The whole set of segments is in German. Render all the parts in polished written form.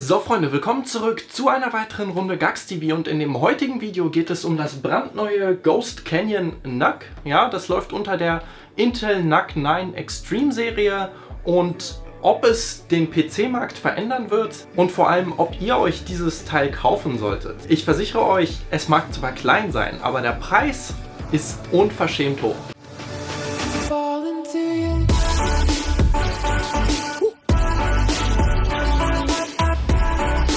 So Freunde, willkommen zurück zu einer weiteren Runde GucksTV und in dem heutigen Video geht es um das brandneue Ghost Canyon NUC. Ja, das läuft unter der Intel NUC 9 Extreme Serie und ob es den PC-Markt verändern wird und vor allem, ob ihr euch dieses Teil kaufen solltet. Ich versichere euch, es mag zwar klein sein, aber der Preis ist unverschämt hoch.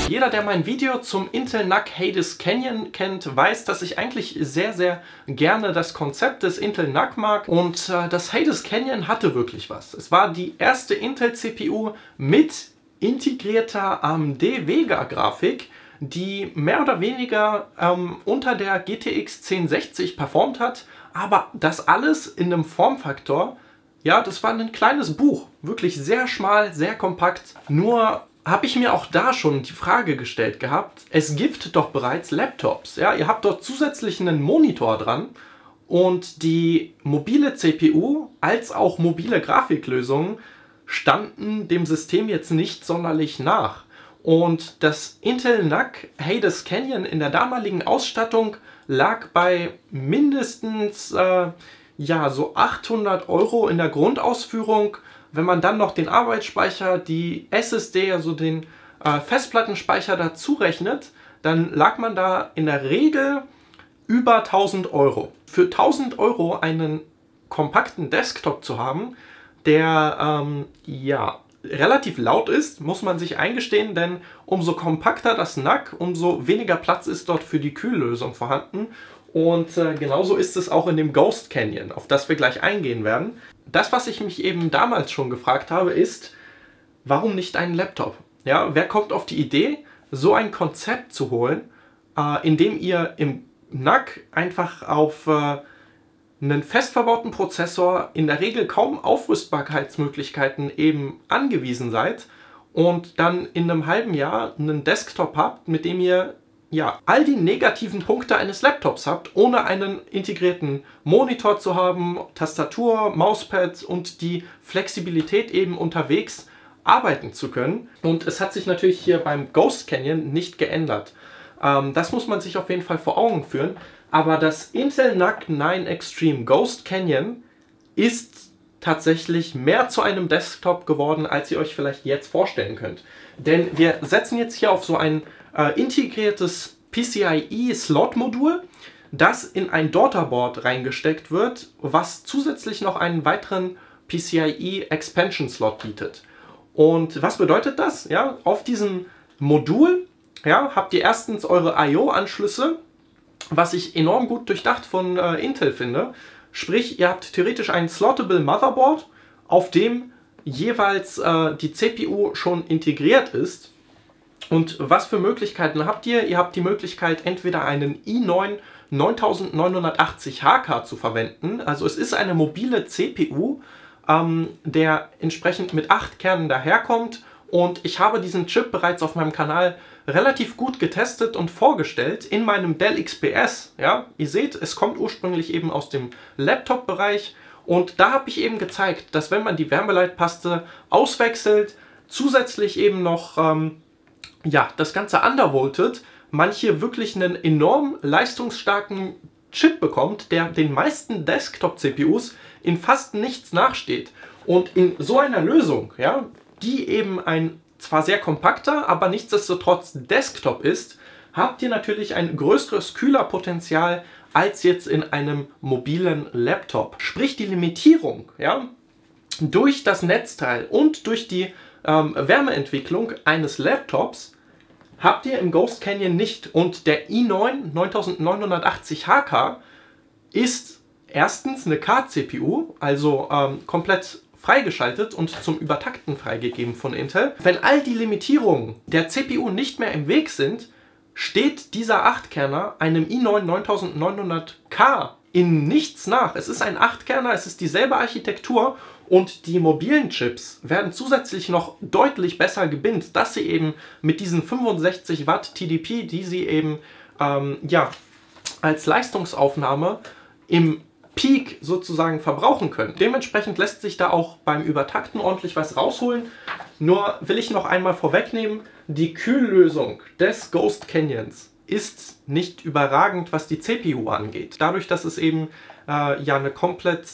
Jeder, der mein Video zum Intel NUC Hades Canyon kennt, weiß, dass ich eigentlich sehr, sehr gerne das Konzept des Intel NUC mag und das Hades Canyon hatte wirklich was. Es war die erste Intel CPU mit integrierter AMD Vega Grafik, die mehr oder weniger unter der GTX 1060 performt hat, aber das alles in einem Formfaktor, ja, das war ein kleines Buch, wirklich sehr schmal, sehr kompakt, nur habe ich mir auch da schon die Frage gestellt gehabt, es gibt doch bereits Laptops, ja, ihr habt dort zusätzlich einen Monitor dran und die mobile CPU als auch mobile Grafiklösungen standen dem System jetzt nicht sonderlich nach. Und das Intel NUC Hades Canyon in der damaligen Ausstattung lag bei mindestens ja, so 800 € in der Grundausführung. Wenn man dann noch den Arbeitsspeicher, die SSD, also den Festplattenspeicher dazu rechnet, dann lag man da in der Regel über 1000 €. Für 1000 € einen kompakten Desktop zu haben, der ja, relativ laut ist, muss man sich eingestehen, denn umso kompakter das NUC, umso weniger Platz ist dort für die Kühllösung vorhanden. Und genauso ist es auch in dem Ghost Canyon, auf das wir gleich eingehen werden. Das, was ich mich eben damals schon gefragt habe, ist, warum nicht einen Laptop? Ja, wer kommt auf die Idee, so ein Konzept zu holen, indem ihr im NUC einfach auf einen fest verbauten Prozessor, in der Regel kaum Aufrüstbarkeitsmöglichkeiten eben angewiesen seid und dann in einem halben Jahr einen Desktop habt, mit dem ihr ja, all die negativen Punkte eines Laptops habt, ohne einen integrierten Monitor zu haben, Tastatur, Mauspad und die Flexibilität eben unterwegs arbeiten zu können. Und es hat sich natürlich hier beim Ghost Canyon nicht geändert. Das muss man sich auf jeden Fall vor Augen führen. Aber das Intel NUC 9 Extreme Ghost Canyon ist tatsächlich mehr zu einem Desktop geworden, als ihr euch vielleicht jetzt vorstellen könnt. Denn wir setzen jetzt hier auf so ein integriertes PCIe-Slot-Modul, das in ein Daughterboard reingesteckt wird, was zusätzlich noch einen weiteren PCIe-Expansion-Slot bietet. Und was bedeutet das? Ja, auf diesem Modul habt ihr erstens eure I/O-Anschlüsse, was ich enorm gut durchdacht von Intel finde. Sprich, ihr habt theoretisch ein Slottable Motherboard, auf dem jeweils die CPU schon integriert ist. Und was für Möglichkeiten habt ihr? Ihr habt die Möglichkeit, entweder einen i9-9980HK zu verwenden. Also es ist eine mobile CPU, der entsprechend mit 8 Kernen daherkommt. Und ich habe diesen Chip bereits auf meinem Kanal relativ gut getestet und vorgestellt in meinem Dell XPS. Ja, ihr seht, es kommt ursprünglich eben aus dem Laptop-Bereich. Und da habe ich eben gezeigt, dass wenn man die Wärmeleitpaste auswechselt, zusätzlich eben noch ja, das Ganze undervoltet, man hier wirklich einen enorm leistungsstarken Chip bekommt, der den meisten Desktop-CPUs in fast nichts nachsteht. Und in so einer Lösung, ja, die eben ein zwar sehr kompakter, aber nichtsdestotrotz Desktop ist, habt ihr natürlich ein größeres Kühlerpotenzial als jetzt in einem mobilen Laptop. Sprich, die Limitierung, ja, durch das Netzteil und durch die Wärmeentwicklung eines Laptops habt ihr im Ghost Canyon nicht. Und der i9-9980HK ist erstens eine K-CPU, also komplett freigeschaltet und zum Übertakten freigegeben von Intel. Wenn all die Limitierungen der CPU nicht mehr im Weg sind, steht dieser 8-Kerner einem i9-9900K in nichts nach. Es ist ein 8-Kerner, es ist dieselbe Architektur und die mobilen Chips werden zusätzlich noch deutlich besser gebindet, dass sie eben mit diesen 65 Watt TDP, die sie eben ja, als Leistungsaufnahme im Peak sozusagen verbrauchen können. Dementsprechend lässt sich da auch beim Übertakten ordentlich was rausholen. Nur will ich noch einmal vorwegnehmen, die Kühllösung des Ghost Canyons ist nicht überragend, was die CPU angeht. Dadurch, dass es eben ja eine komplett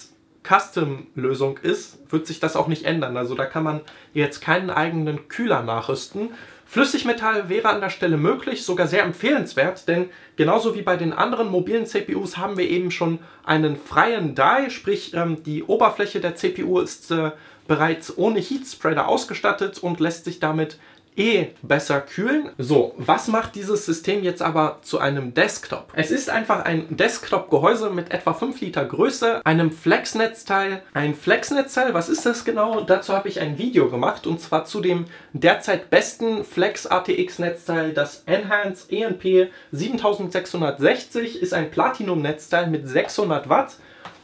Custom-Lösung ist, wird sich das auch nicht ändern. Also da kann man jetzt keinen eigenen Kühler nachrüsten. Flüssigmetall wäre an der Stelle möglich, sogar sehr empfehlenswert, denn genauso wie bei den anderen mobilen CPUs haben wir eben schon einen freien Die, sprich die Oberfläche der CPU ist bereits ohne Heatspreader ausgestattet und lässt sich damit eh besser kühlen. So, was macht dieses System jetzt aber zu einem Desktop? Es ist einfach ein Desktop-Gehäuse mit etwa 5 Liter Größe, einem Flexnetzteil. Ein Flexnetzteil, was ist das genau? Dazu habe ich ein Video gemacht und zwar zu dem derzeit besten Flex RTX-Netzteil, das Enhanced ENP 7660, ist ein Platinum-Netzteil mit 600 Watt.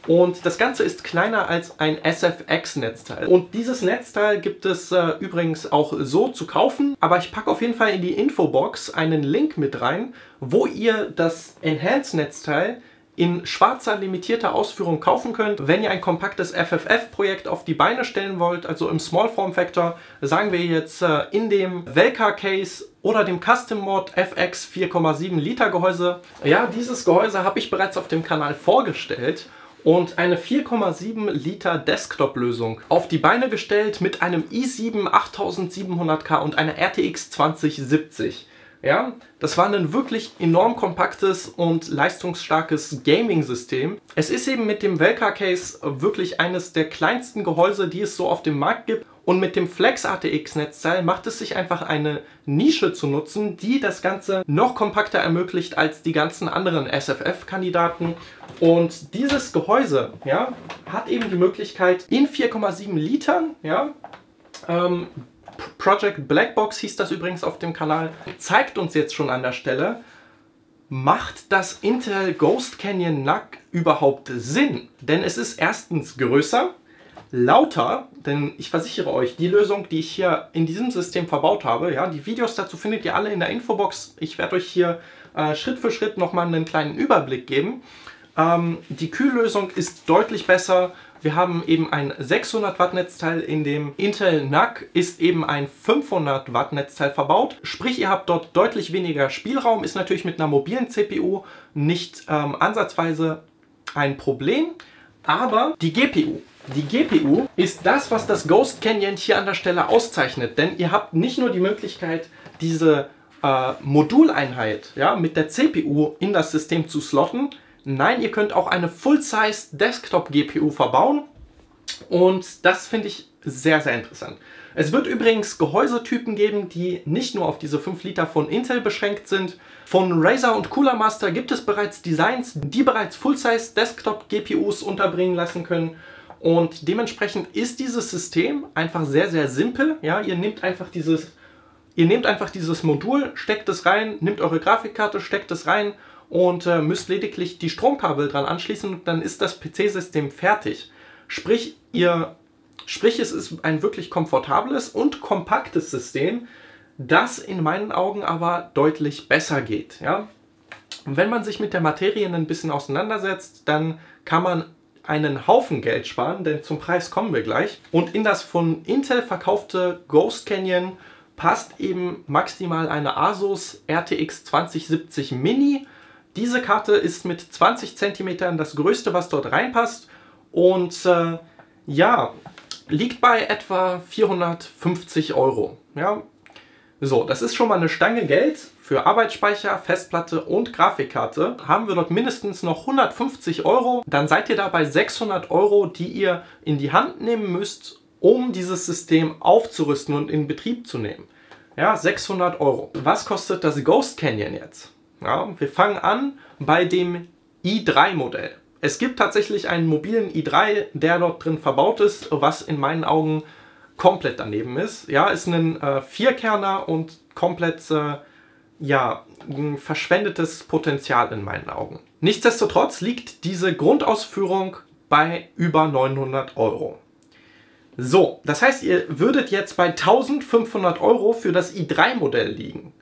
Und das Ganze ist kleiner als ein SFX-Netzteil. Und dieses Netzteil gibt es übrigens auch so zu kaufen. Aber ich packe auf jeden Fall in die Infobox einen Link mit rein, wo ihr das Enhanced-Netzteil in schwarzer, limitierter Ausführung kaufen könnt. Wenn ihr ein kompaktes FFF-Projekt auf die Beine stellen wollt, also im Small Form Factor, sagen wir jetzt in dem Velka Case oder dem Custom Mod FX 4,7 Liter Gehäuse. Ja, dieses Gehäuse habe ich bereits auf dem Kanal vorgestellt und eine 4,7 Liter Desktop-Lösung auf die Beine gestellt mit einem i7 8700K und einer RTX 2070. Ja, das war ein wirklich enorm kompaktes und leistungsstarkes Gaming-System. Es ist eben mit dem Velka Case wirklich eines der kleinsten Gehäuse, die es so auf dem Markt gibt. Und mit dem Flex RTX-Netzteil macht es sich einfach eine Nische zu nutzen, die das Ganze noch kompakter ermöglicht als die ganzen anderen SFF-Kandidaten. Und dieses Gehäuse, ja, hat eben die Möglichkeit, in 4,7 Litern, ja, Project Blackbox hieß das übrigens auf dem Kanal, zeigt uns jetzt schon an der Stelle, macht das Intel Ghost Canyon NUC überhaupt Sinn? Denn es ist erstens größer, lauter, denn ich versichere euch, die Lösung, die ich hier in diesem System verbaut habe, ja, die Videos dazu findet ihr alle in der Infobox. Ich werde euch hier Schritt für Schritt nochmal einen kleinen Überblick geben. Die Kühllösung ist deutlich besser. Wir haben eben ein 600 Watt Netzteil, in dem Intel NUC ist eben ein 500 Watt Netzteil verbaut. Sprich, ihr habt dort deutlich weniger Spielraum, ist natürlich mit einer mobilen CPU nicht ansatzweise ein Problem. Aber die GPU. Die GPU ist das, was das Ghost Canyon hier an der Stelle auszeichnet. Denn ihr habt nicht nur die Möglichkeit, diese Moduleinheit, ja, mit der CPU in das System zu slotten. Nein, ihr könnt auch eine Full-Size Desktop-GPU verbauen. Und das finde ich sehr, sehr interessant. Es wird übrigens Gehäusetypen geben, die nicht nur auf diese 5 Liter von Intel beschränkt sind. Von Razer und Cooler Master gibt es bereits Designs, die bereits Full-Size Desktop-GPUs unterbringen lassen können. Und dementsprechend ist dieses System einfach sehr, sehr simpel. Ja, ihr nehmt einfach dieses Modul, steckt es rein, nehmt eure Grafikkarte, steckt es rein und müsst lediglich die Stromkabel dran anschließen und dann ist das PC-System fertig. Sprich, es ist ein wirklich komfortables und kompaktes System, das in meinen Augen aber deutlich besser geht. Ja? Und wenn man sich mit der Materie ein bisschen auseinandersetzt, dann kann man einen Haufen Geld sparen, denn zum Preis kommen wir gleich. Und in das von Intel verkaufte Ghost Canyon passt eben maximal eine Asus RTX 2070 Mini. Diese Karte ist mit 20 cm das größte, was dort reinpasst und ja, liegt bei etwa 450 Euro. Ja. So, das ist schon mal eine Stange Geld. Für Arbeitsspeicher, Festplatte und Grafikkarte haben wir dort mindestens noch 150 Euro. Dann seid ihr dabei 600 Euro, die ihr in die Hand nehmen müsst, um dieses System aufzurüsten und in Betrieb zu nehmen. Ja, 600 Euro. Was kostet das Ghost Canyon jetzt? Ja, wir fangen an bei dem i3-Modell. Es gibt tatsächlich einen mobilen i3, der dort drin verbaut ist, was in meinen Augen komplett daneben ist. Ja, ist ein Vierkerner und komplett... ja, verschwendetes Potenzial in meinen Augen. Nichtsdestotrotz liegt diese Grundausführung bei über 900 Euro. So, das heißt, ihr würdet jetzt bei 1500 Euro für das i3-Modell liegen.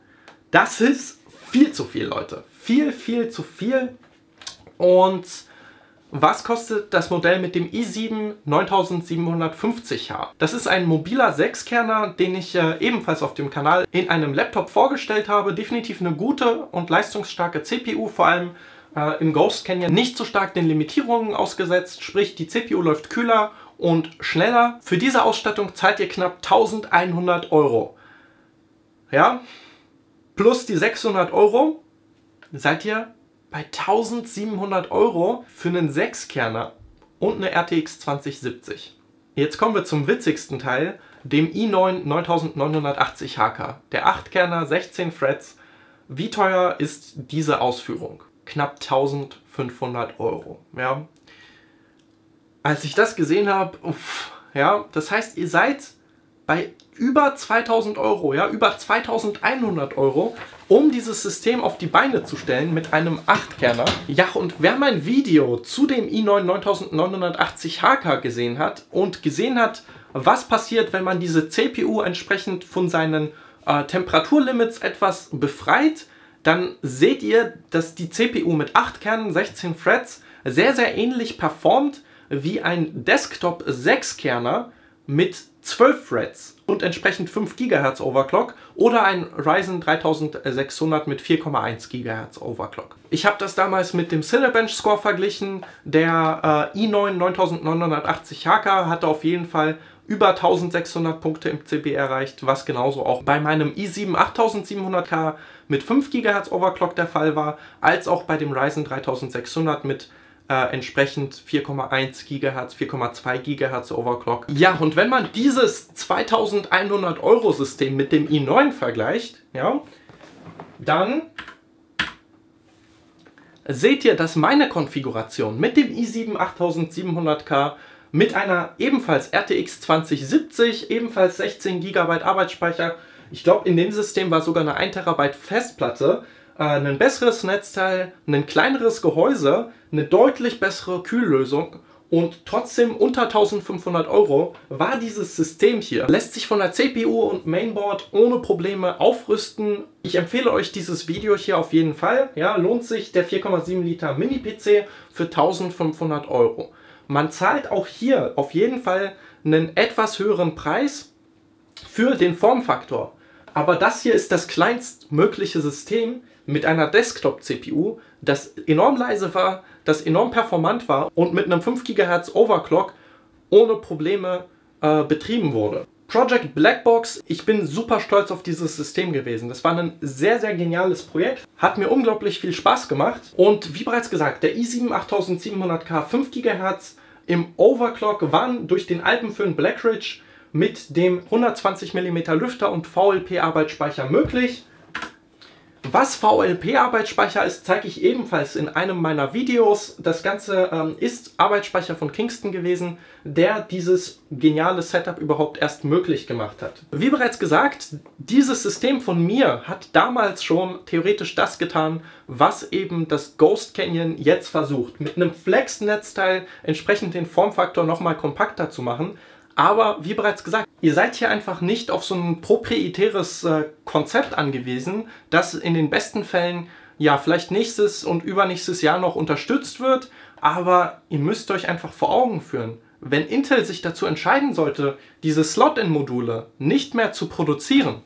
Das ist viel zu viel, Leute. Viel, viel zu viel. Und Was kostet das Modell mit dem i7 9750H? Das ist ein mobiler 6-Kerner, den ich ebenfalls auf dem Kanal in einem Laptop vorgestellt habe. Definitiv eine gute und leistungsstarke CPU, vor allem im Ghost Canyon nicht so stark den Limitierungen ausgesetzt, sprich die CPU läuft kühler und schneller. Für diese Ausstattung zahlt ihr knapp 1100 €. Ja, plus die 600 € seid ihr bei 1700 € für einen 6-Kerner und eine RTX 2070. Jetzt kommen wir zum witzigsten Teil, dem i9 9980HK. Der 8-Kerner, 16 Threads. Wie teuer ist diese Ausführung? Knapp 1500 €. Ja. Als ich das gesehen habe, uff, ja, das heißt, ihr seid bei über 2000 €, ja, über 2100 €, um dieses System auf die Beine zu stellen mit einem 8-Kerner. Ja, und wer mein Video zu dem i9 9980HK gesehen hat und gesehen hat, was passiert, wenn man diese CPU entsprechend von seinen Temperaturlimits etwas befreit, dann seht ihr, dass die CPU mit 8 Kernen, 16 Threads sehr, sehr ähnlich performt wie ein Desktop 6-Kerner mit 12 Threads und entsprechend 5 GHz Overclock oder ein Ryzen 3600 mit 4,1 GHz Overclock. Ich habe das damals mit dem Cinebench Score verglichen. Der i9 9980HK hatte auf jeden Fall über 1600 Punkte im CBR erreicht, was genauso auch bei meinem i7 8700K mit 5 GHz Overclock der Fall war, als auch bei dem Ryzen 3600 mit entsprechend 4,1 GHz, 4,2 GHz Overclock. Ja, und wenn man dieses 2100 € System mit dem i9 vergleicht, ja, dann seht ihr, dass meine Konfiguration mit dem i7 8700K mit einer ebenfalls RTX 2070, ebenfalls 16 GB Arbeitsspeicher, ich glaube in dem System war sogar eine 1 TB Festplatte, ein besseres Netzteil, ein kleineres Gehäuse, eine deutlich bessere Kühllösung und trotzdem unter 1500 € war dieses System hier. Lässt sich von der CPU und Mainboard ohne Probleme aufrüsten. Ich empfehle euch dieses Video hier auf jeden Fall. Ja, lohnt sich der 4,7 Liter Mini-PC für 1500 €. Man zahlt auch hier auf jeden Fall einen etwas höheren Preis für den Formfaktor. Aber das hier ist das kleinstmögliche System mit einer Desktop-CPU, das enorm leise war, das enorm performant war und mit einem 5 GHz Overclock ohne Probleme betrieben wurde. Project Blackbox, ich bin super stolz auf dieses System gewesen. Das war ein sehr, sehr geniales Projekt, hat mir unglaublich viel Spaß gemacht. Und wie bereits gesagt, der i7 8700K 5 GHz im Overclock waren durch den Alpenföhn Black Ridge mit dem 120 mm Lüfter und VLP-Arbeitsspeicher möglich. Was VLP-Arbeitsspeicher ist, zeige ich ebenfalls in einem meiner Videos. Das Ganze ist Arbeitsspeicher von Kingston gewesen, der dieses geniale Setup überhaupt erst möglich gemacht hat. Wie bereits gesagt, dieses System von mir hat damals schon theoretisch das getan, was eben das Ghost Canyon jetzt versucht. Mit einem Flex-Netzteil entsprechend den Formfaktor nochmal kompakter zu machen. Aber wie bereits gesagt, ihr seid hier einfach nicht auf so ein proprietäres Konzept angewiesen, das in den besten Fällen ja vielleicht nächstes und übernächstes Jahr noch unterstützt wird, aber ihr müsst euch einfach vor Augen führen. Wenn Intel sich dazu entscheiden sollte, diese Slot-in-Module nicht mehr zu produzieren,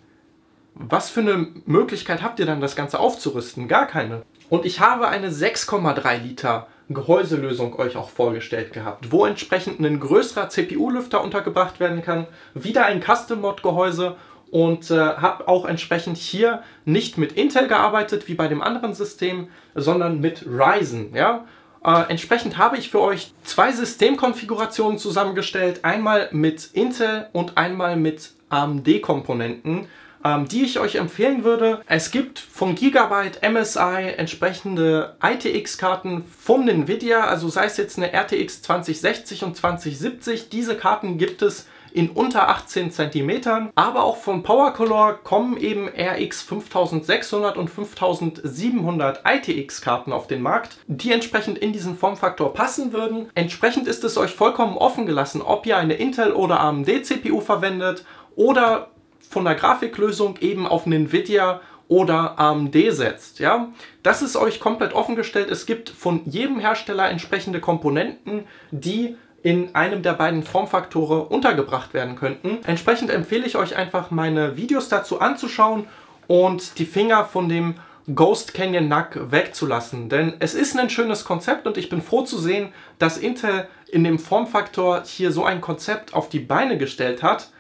was für eine Möglichkeit habt ihr dann, das Ganze aufzurüsten? Gar keine. Und ich habe eine 6,3 Liter Gehäuselösung euch auch vorgestellt gehabt, wo entsprechend ein größerer CPU-Lüfter untergebracht werden kann, wieder ein Custom-Mod-Gehäuse und habe auch entsprechend hier nicht mit Intel gearbeitet, wie bei dem anderen System, sondern mit Ryzen. Ja? Entsprechend habe ich für euch zwei Systemkonfigurationen zusammengestellt, einmal mit Intel und einmal mit AMD-Komponenten, die ich euch empfehlen würde. Es gibt von Gigabyte, MSI entsprechende ITX-Karten von Nvidia, also sei es jetzt eine RTX 2060 und 2070, diese Karten gibt es in unter 18 cm, aber auch von PowerColor kommen eben RX 5600 und 5700 ITX-Karten auf den Markt, die entsprechend in diesen Formfaktor passen würden. Entsprechend ist es euch vollkommen offen gelassen, ob ihr eine Intel- oder AMD-CPU verwendet oder von der Grafiklösung eben auf Nvidia oder AMD setzt. Ja? Das ist euch komplett offen gestellt. Es gibt von jedem Hersteller entsprechende Komponenten, die in einem der beiden Formfaktoren untergebracht werden könnten. Entsprechend empfehle ich euch einfach, meine Videos dazu anzuschauen und die Finger von dem Ghost Canyon NUC wegzulassen, denn es ist ein schönes Konzept und ich bin froh zu sehen, dass Intel in dem Formfaktor hier so ein Konzept auf die Beine gestellt hat,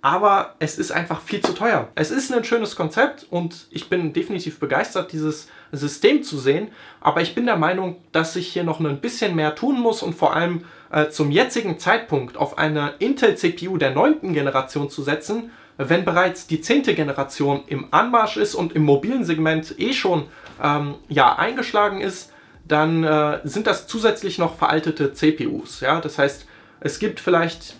aber es ist einfach viel zu teuer. Es ist ein schönes Konzept und ich bin definitiv begeistert, dieses System zu sehen, aber ich bin der Meinung, dass ich hier noch ein bisschen mehr tun muss und vor allem zum jetzigen Zeitpunkt auf eine Intel CPU der 9. Generation zu setzen, wenn bereits die 10. Generation im Anmarsch ist und im mobilen Segment eh schon eingeschlagen ist, dann sind das zusätzlich noch veraltete CPUs. Ja? Das heißt, es gibt vielleicht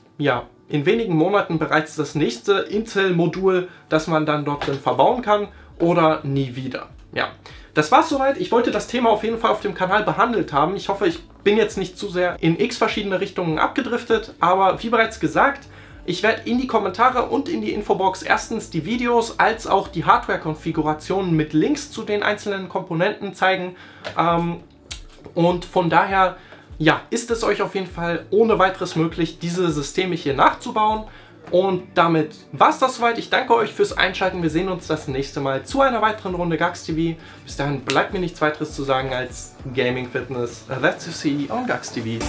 in wenigen Monaten bereits das nächste Intel-Modul, das man dann dort drin verbauen kann oder nie wieder. Ja. Das war's soweit. Ich wollte das Thema auf jeden Fall auf dem Kanal behandelt haben. Ich hoffe, ich bin jetzt nicht zu sehr in x verschiedene Richtungen abgedriftet, aber wie bereits gesagt, ich werde in die Kommentare und in die Infobox erstens die Videos als auch die Hardware-Konfigurationen mit Links zu den einzelnen Komponenten zeigen. Und von daher ist es euch auf jeden Fall ohne weiteres möglich, diese Systeme hier nachzubauen. Und damit war es das soweit. Ich danke euch fürs Einschalten. Wir sehen uns das nächste Mal zu einer weiteren Runde GucksTV. Bis dahin bleibt mir nichts weiteres zu sagen als Gaming Fitness. That's to see on GucksTV.